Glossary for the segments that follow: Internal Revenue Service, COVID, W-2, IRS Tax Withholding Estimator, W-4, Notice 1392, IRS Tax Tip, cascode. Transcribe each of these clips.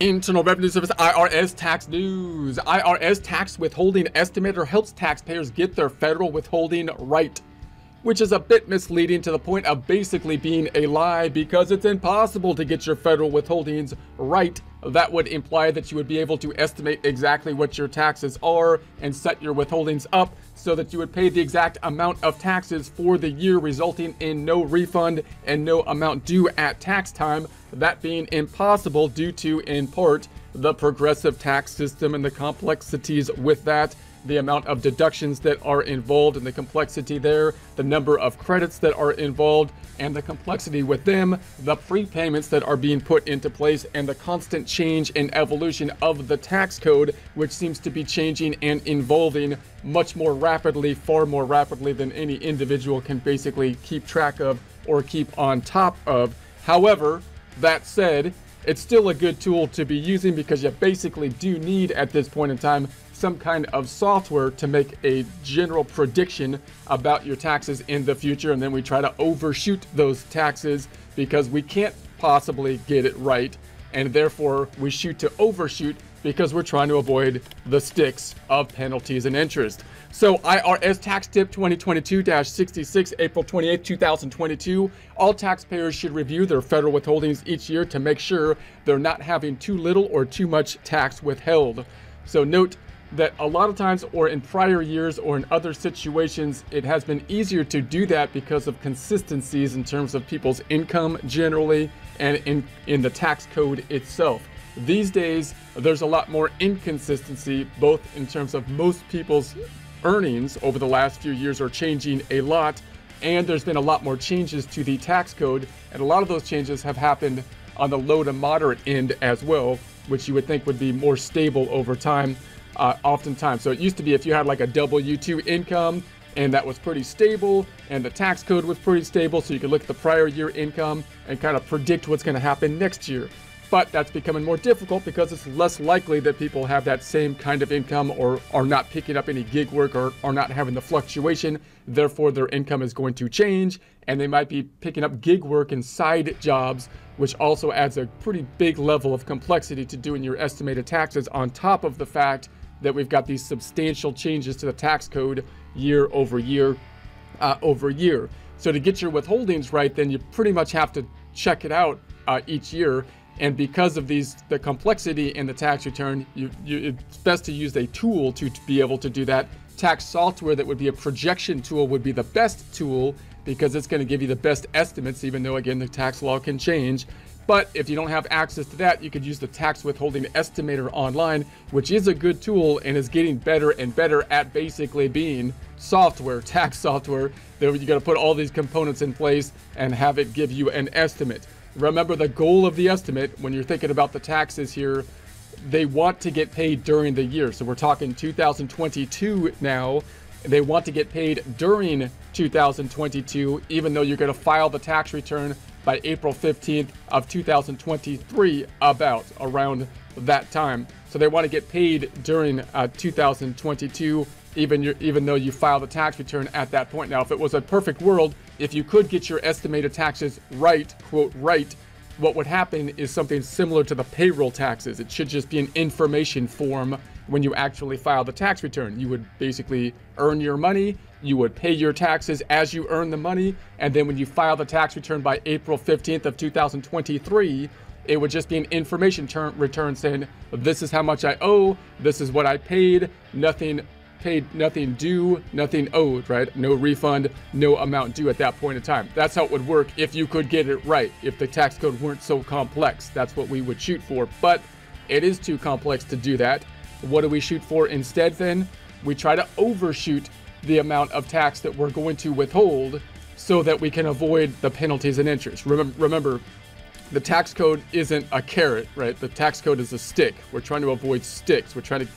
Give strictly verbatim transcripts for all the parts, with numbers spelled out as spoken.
Internal Revenue Service, I R S tax news. I R S tax withholding estimator helps taxpayers get their federal withholding right, which is a bit misleading to the point of basically being a lie, because it's impossible to get your federal withholdings right. That would imply that you would be able to estimate exactly what your taxes are and set your withholdings up so that you would pay the exact amount of taxes for the year, resulting in no refund and no amount due at tax time. That being impossible due to, in part, the progressive tax system and the complexities with that, the amount of deductions that are involved and the complexity there, the number of credits that are involved and the complexity with them, the prepayments that are being put into place, and the constant change and evolution of the tax code, which seems to be changing and evolving much more rapidly, far more rapidly than any individual can basically keep track of or keep on top of. However, that said, it's still a good tool to be using, because you basically do need, at this point in time, some kind of software to make a general prediction about your taxes in the future, and then we try to overshoot those taxes because we can't possibly get it right, and therefore we shoot to overshoot because we're trying to avoid the sticks of penalties and interest. So I R S Tax Tip twenty twenty-two dash sixty-six, April twenty-eighth two thousand twenty-two. All taxpayers should review their federal withholdings each year to make sure they're not having too little or too much tax withheld. So note that a lot of times, or in prior years or in other situations, it has been easier to do that because of consistencies in terms of people's income generally and in, in the tax code itself. These days, there's a lot more inconsistency, both in terms of most people's earnings over the last few years are changing a lot, and there's been a lot more changes to the tax code, and a lot of those changes have happened on the low to moderate end as well, which you would think would be more stable over time, uh, oftentimes. So it used to be if you had like a W two income, and that was pretty stable, and the tax code was pretty stable, so you could look at the prior year income and kind of predict what's going to happen next year. But that's becoming more difficult because it's less likely that people have that same kind of income, or are not picking up any gig work, or are not having the fluctuation. Therefore, their income is going to change, and they might be picking up gig work and side jobs, which also adds a pretty big level of complexity to doing your estimated taxes, on top of the fact that we've got these substantial changes to the tax code year over year uh, over year. So to get your withholdings right, then you pretty much have to check it out uh, each year. And because of these, the complexity in the tax return, you, you, it's best to use a tool to, to be able to do that. Tax software that would be a projection tool would be the best tool, because it's going to give you the best estimates, even though, again, the tax law can change. But if you don't have access to that, you could use the tax withholding estimator online, which is a good tool and is getting better and better at basically being software, tax software. That you got to put all these components in place and have it give you an estimate. Remember, the goal of the estimate, when you're thinking about the taxes here, they want to get paid during the year. So we're talking two thousand twenty-two now. They want to get paid during two thousand twenty-two, even though you're going to file the tax return by April fifteenth of two thousand twenty-three, about around that time. So they want to get paid during uh, two thousand twenty-two, even, your, even though you file the tax return at that point. Now, if it was a perfect world, if you could get your estimated taxes right, quote, right, what would happen is something similar to the payroll taxes. It should just be an information form when you actually file the tax return. You would basically earn your money, you would pay your taxes as you earn the money, and then when you file the tax return by April fifteenth of two thousand twenty-three, it would just be an information term return saying, this is how much I owe, this is what I paid, nothing paid, nothing due, nothing owed, right? No refund, no amount due at that point in time. That's how it would work if you could get it right, if the tax code weren't so complex. That's what we would shoot for, but it is too complex to do that. What do we shoot for instead then? We try to overshoot the amount of tax that we're going to withhold so that we can avoid the penalties and interest. Remember, the tax code isn't a carrot, right? The tax code is a stick. We're trying to avoid sticks. We're trying to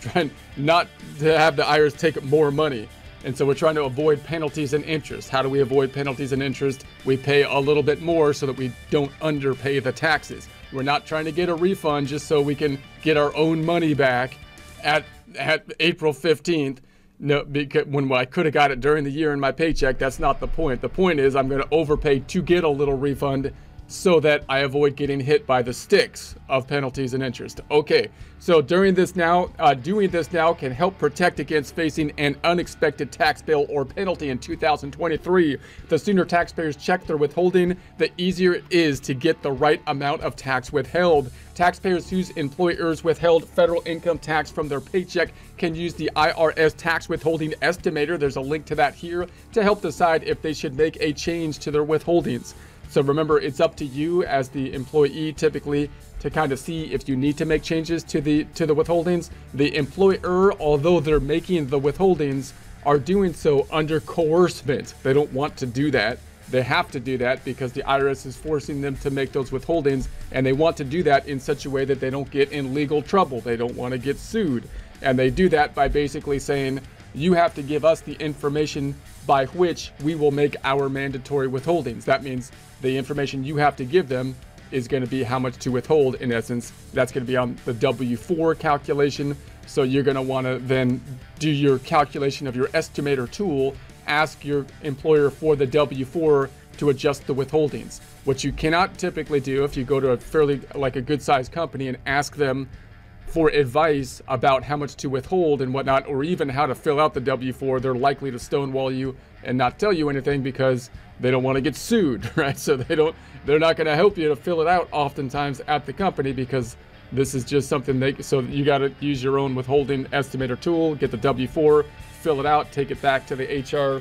trying not to have the I R S take more money. And so we're trying to avoid penalties and interest. How do we avoid penalties and interest? We pay a little bit more so that we don't underpay the taxes. We're not trying to get a refund just so we can get our own money back at, at April fifteenth. No, because when I could have got it during the year in my paycheck, that's not the point. The point is I'm going to overpay to get a little refund so that I avoid getting hit by the sticks of penalties and interest. Okay, so during this now, uh, doing this now can help protect against facing an unexpected tax bill or penalty in two thousand twenty-three. The sooner taxpayers check their withholding, the easier it is to get the right amount of tax withheld. Taxpayers whose employers withheld federal income tax from their paycheck can use the I R S tax withholding estimator. There's a link to that here to help decide if they should make a change to their withholdings. So remember, it's up to you as the employee typically to kind of see if you need to make changes to the to the withholdings. The employer, although they're making the withholdings, are doing so under coercement. They don't want to do that. They have to do that because the I R S is forcing them to make those withholdings, and they want to do that in such a way that they don't get in legal trouble. They don't want to get sued. And they do that by basically saying, you have to give us the information by which we will make our mandatory withholdings. That means the information you have to give them is going to be how much to withhold. In essence, that's going to be on the W four calculation. So you're going to want to then do your calculation of your estimator tool, ask your employer for the W four to adjust the withholdings. What you cannot typically do if you go to a fairly like a good sized company and ask them for advice about how much to withhold and whatnot, or even how to fill out the W four, they're likely to stonewall you and not tell you anything because they don't want to get sued, right? So they don't, they're not going to help you to fill it out oftentimes at the company, because this is just something they, so you got to use your own withholding estimator tool, get the W four, fill it out, take it back to the H R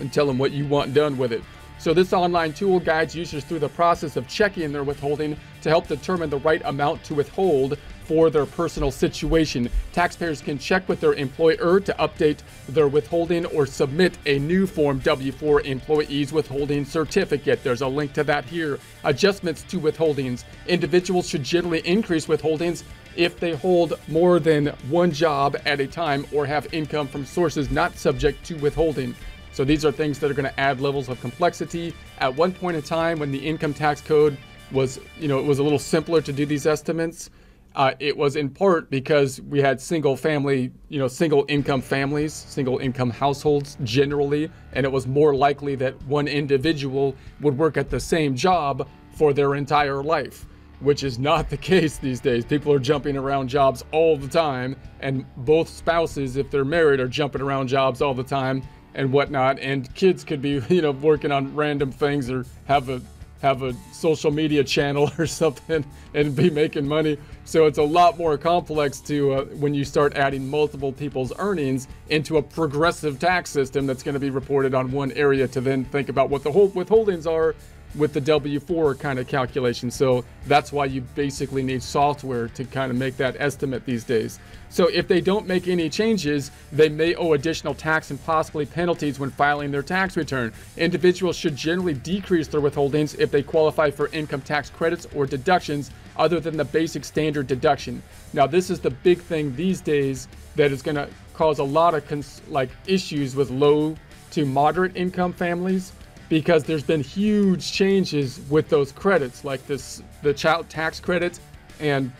and tell them what you want done with it. So this online tool guides users through the process of checking their withholding to help determine the right amount to withhold for their personal situation. Taxpayers can check with their employer to update their withholding or submit a new form W four employees withholding certificate. There's a link to that here. Adjustments to withholdings. Individuals should generally increase withholdings if they hold more than one job at a time or have income from sources not subject to withholding. So these are things that are going to add levels of complexity. At one point in time when the income tax code was, you know, it was a little simpler to do these estimates. Uh, it was in part because we had single family, you know, single income families, single income households generally, and it was more likely that one individual would work at the same job for their entire life, which is not the case these days. People are jumping around jobs all the time, and both spouses, if they're married, are jumping around jobs all the time and whatnot. And kids could be, you know, working on random things or have a have a social media channel or something and be making money. So it's a lot more complex to uh, when you start adding multiple people's earnings into a progressive tax system that's going to be reported on one area to then think about what the whole withholdings are with the W four kind of calculation. So that's why you basically need software to kind of make that estimate these days. So if they don't make any changes, they may owe additional tax and possibly penalties when filing their tax return. Individuals should generally decrease their withholdings if they qualify for income tax credits or deductions other than the basic standard deduction. Now, this is the big thing these days that is going to cause a lot of cons- like issues with low to moderate income families, because there's been huge changes with those credits, like this, the child tax credit and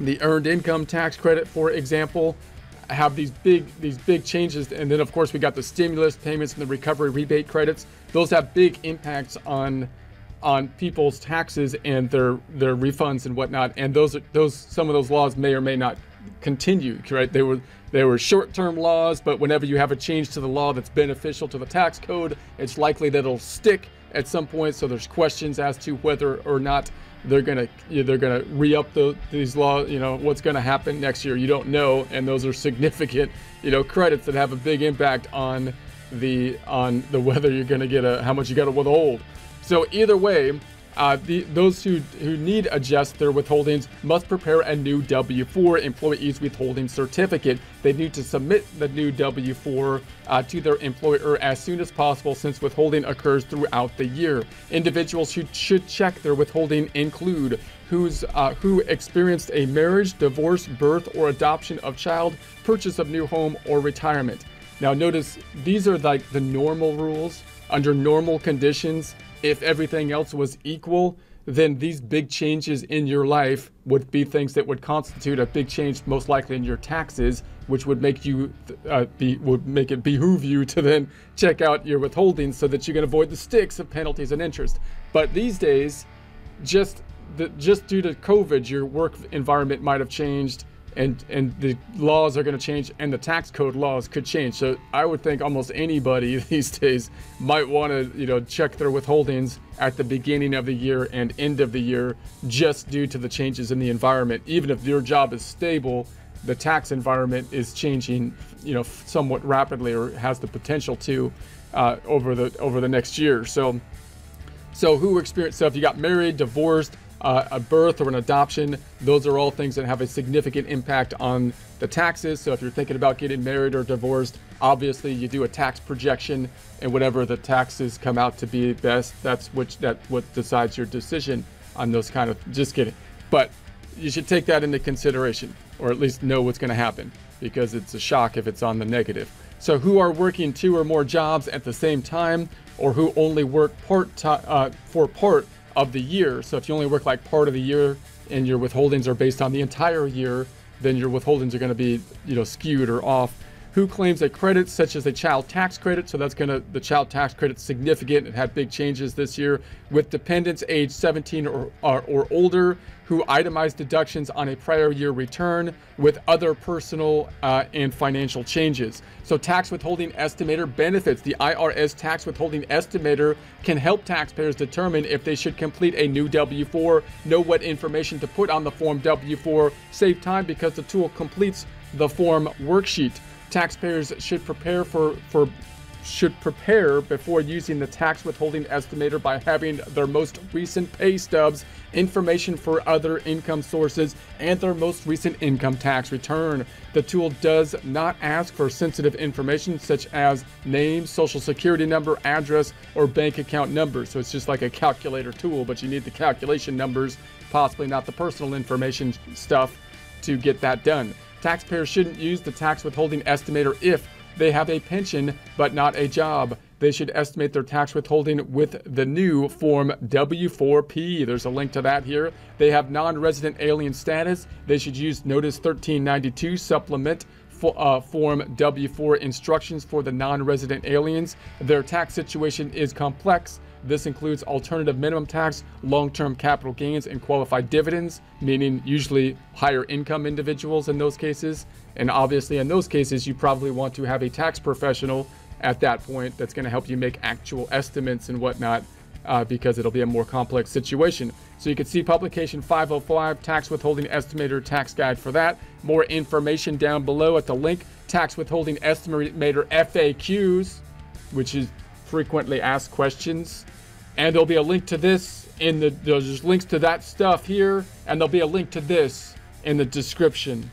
the earned income tax credit, for example, have these big, these big changes. And then of course we got the stimulus payments and the recovery rebate credits. Those have big impacts on, on people's taxes and their, their refunds and whatnot. And those, those, some of those laws may or may not continue, right? They were, They were short-term laws, but whenever you have a change to the law that's beneficial to the tax code, it's likely that it'll stick at some point. So there's questions as to whether or not they're gonna they're gonna re-up the, these laws. You know, what's gonna happen next year? You don't know, and those are significant, you know, credits that have a big impact on the on the whether you're gonna get a how much you got to withhold. So either way, Uh, the, those who, who need adjust their withholdings must prepare a new W four employees withholding certificate. They need to submit the new W four uh, to their employer as soon as possible, since withholding occurs throughout the year. Individuals who should check their withholding include who's, uh, who experienced a marriage, divorce, birth, or adoption of child, purchase of new home, or retirement. Now notice, these are like the normal rules. Under normal conditions, if everything else was equal, then these big changes in your life would be things that would constitute a big change, most likely in your taxes, which would make you uh, be would make it behoove you to then check out your withholdings so that you can avoid the sticks of penalties and interest. But these days, just the, just due to COVID, your work environment might have changed, and and the laws are going to change, and the tax code laws could change. So I would think almost anybody these days might want to, you know, check their withholdings at the beginning of the year and end of the year, just due to the changes in the environment. Even if your job is stable, the tax environment is changing, you know, somewhat rapidly, or has the potential to, uh, over the over the next year. So, so who experienced? So if you got married, divorced, uh, a birth, or an adoption, those are all things that have a significant impact on the taxes. So if you're thinking about getting married or divorced, obviously you do a tax projection, and whatever the taxes come out to be best, that's which that what decides your decision on those kind of. Just kidding, but you should take that into consideration, or at least know what's going to happen, because it's a shock if it's on the negative. So who are working two or more jobs at the same time, or who only work part time uh, for part of the year. So if you only work like part of the year and your withholdings are based on the entire year, then your withholdings are going to be, you know, skewed or off. Who claims a credit such as a child tax credit? So that's going to, the child tax credit's significant. It had big changes this year. With dependents age seventeen or, or, or older, who itemized deductions on a prior year return with other personal uh, and financial changes. So tax withholding estimator benefits. The I R S tax withholding estimator can help taxpayers determine if they should complete a new W four, know what information to put on the form W four, save time because the tool completes the form worksheet. Taxpayers should prepare for, for should prepare before using the tax withholding estimator by having their most recent pay stubs, information for other income sources, and their most recent income tax return. The tool does not ask for sensitive information such as name, social security number, address, or bank account number. So it's just like a calculator tool, but you need the calculation numbers, possibly not the personal information stuff, to get that done. Taxpayers shouldn't use the tax withholding estimator if they have a pension but not a job. They should estimate their tax withholding with the new form W four P. There's a link to that here. They have non-resident alien status. They should use Notice thirteen ninety-two supplement for, uh, form W four instructions for the non-resident aliens. Their tax situation is complex. This includes alternative minimum tax, long-term capital gains, and qualified dividends, meaning usually higher income individuals in those cases. And obviously in those cases, you probably want to have a tax professional at that point that's going to help you make actual estimates and whatnot, uh, because it'll be a more complex situation. So you can see publication five oh five, Tax Withholding Estimator Tax Guide for that. More information down below at the link, Tax Withholding Estimator F A Qs, which is frequently asked questions. And there'll be a link to this in the, there's links to that stuff here, and there'll be a link to this in the description.